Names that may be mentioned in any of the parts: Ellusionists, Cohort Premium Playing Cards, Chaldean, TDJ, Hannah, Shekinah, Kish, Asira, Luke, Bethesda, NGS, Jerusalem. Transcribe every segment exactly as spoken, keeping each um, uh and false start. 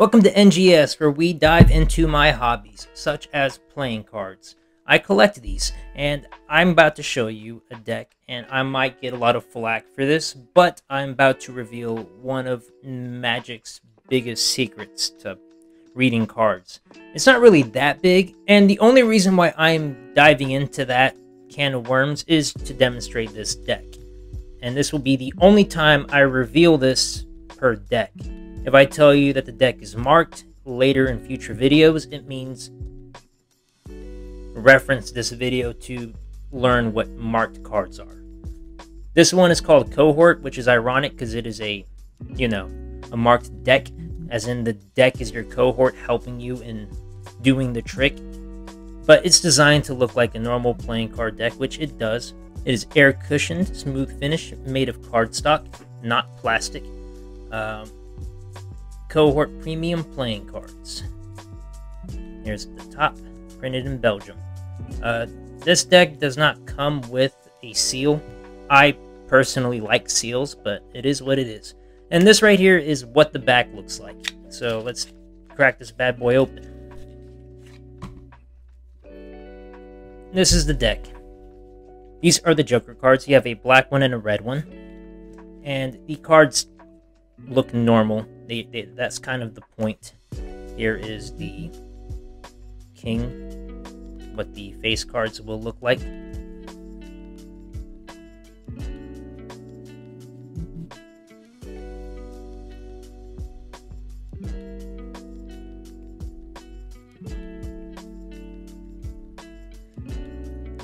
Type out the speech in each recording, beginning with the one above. Welcome to N G S, where we dive into my hobbies, such as playing cards. I collect these, and I'm about to show you a deck, and I might get a lot of flack for this, but I'm about to reveal one of Magic's biggest secrets to reading cards. It's not really that big, and the only reason why I'm diving into that can of worms is to demonstrate this deck. And this will be the only time I reveal this per deck. If I tell you that the deck is marked later in future videos, it means reference this video to learn what marked cards are. This one is called Cohort, which is ironic because it is a, you know, a marked deck, as in the deck is your cohort helping you in doing the trick. But it's designed to look like a normal playing card deck, which it does. It is air cushioned, smooth finish, made of cardstock, not plastic. Um, Cohort Premium Playing Cards. Here's the top, printed in Belgium. Uh, this deck does not come with a seal. I personally like seals, but it is what it is. And this right here is what the back looks like. So let's crack this bad boy open. This is the deck. These are the Joker cards. You have a black one and a red one. And the cards look normal. They, they, that's kind of the point. Here is the king, what the face cards will look like.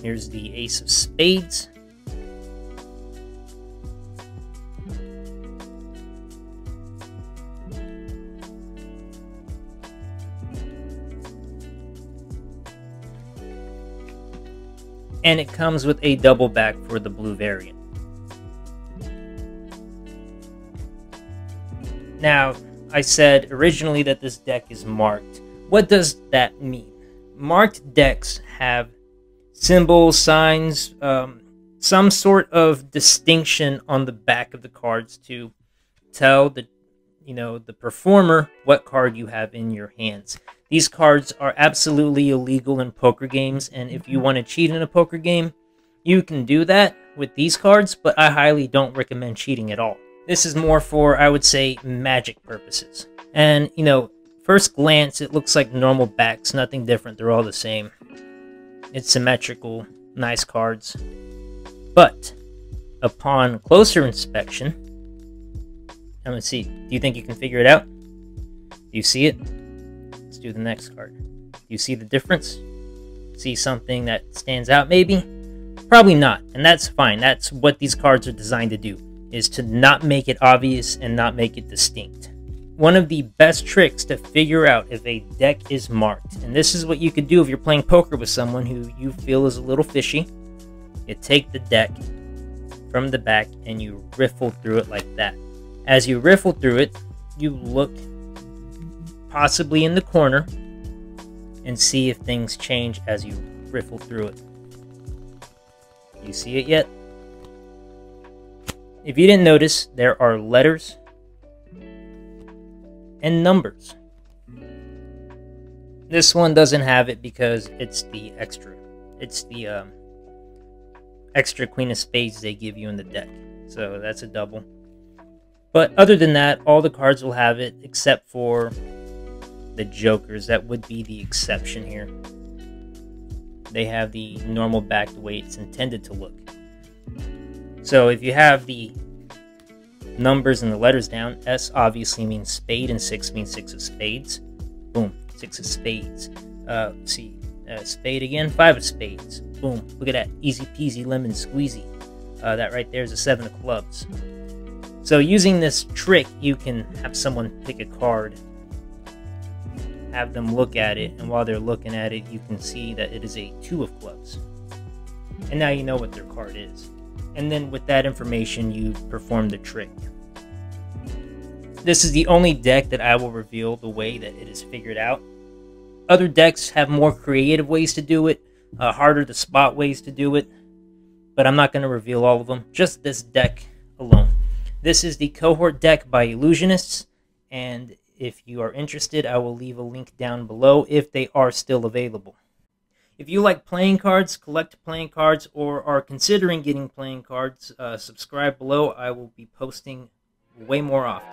Here's the ace of spades. And it comes with a double back for the blue variant. Now, I said originally that this deck is marked. What does that mean? Marked decks have symbols, signs, um, some sort of distinction on the back of the cards to tell the, you know, the performer what card you have in your hands. These cards are absolutely illegal in poker games, and if you want to cheat in a poker game, you can do that with these cards, but I highly don't recommend cheating at all. This is more for, I would say, Magic purposes. And, you know, first glance, it looks like normal backs, nothing different, they're all the same. It's symmetrical, nice cards. But, upon closer inspection, I'm gonna see, do you think you can figure it out? Do you see it? Let's do the next card. You see the difference? See something that stands out maybe? Probably not, and that's fine. That's what these cards are designed to do, is to not make it obvious and not make it distinct. One of the best tricks to figure out if a deck is marked, and this is what you could do if you're playing poker with someone who you feel is a little fishy, you take the deck from the back and you riffle through it like that. As you riffle through it, you look possibly in the corner and see if things change as you riffle through it. You see it yet? If you didn't notice, there are letters and numbers. This one doesn't have it because it's the extra. It's the um, extra Queen of Spades they give you in the deck. So that's a double. But other than that, all the cards will have it except for the Jokers. That would be the exception here. They have the normal back the way it's intended to look. So if you have the numbers and the letters down, S obviously means spade and six means six of spades. Boom, six of spades. Uh, let's see, uh, spade again, five of spades. Boom, look at that, easy peasy lemon squeezy. Uh, that right there is a seven of clubs. So using this trick, you can have someone pick a card, have them look at it, and while they're looking at it, you can see that it is a two of clubs. And now you know what their card is. And then with that information, you perform the trick. This is the only deck that I will reveal the way that it is figured out. Other decks have more creative ways to do it, uh, harder to spot ways to do it, but I'm not going to reveal all of them, just this deck alone. This is the Cohort deck by Ellusionists, and If you are interested, I will leave a link down below if they are still available. If you like playing cards, collect playing cards, or are considering getting playing cards, uh, subscribe below. I will be posting way more often.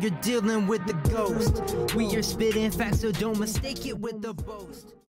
You're dealing with the ghost. We are spitting facts, so don't mistake it with the boast.